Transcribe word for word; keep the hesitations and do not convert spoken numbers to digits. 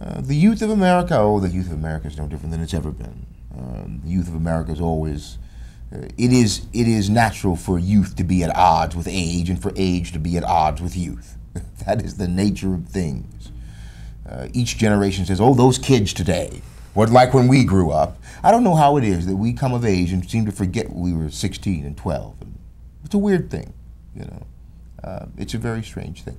Uh, the youth of America, oh, the youth of America is no different than it's ever been. Um, the youth of America is always, uh, it is it is natural for youth to be at odds with age and for age to be at odds with youth. That is the nature of things. Uh, each generation says, oh, those kids today were like when we grew up. I don't know how it is that we come of age and seem to forget we were sixteen and twelve. It's a weird thing, you know. Uh, it's a very strange thing.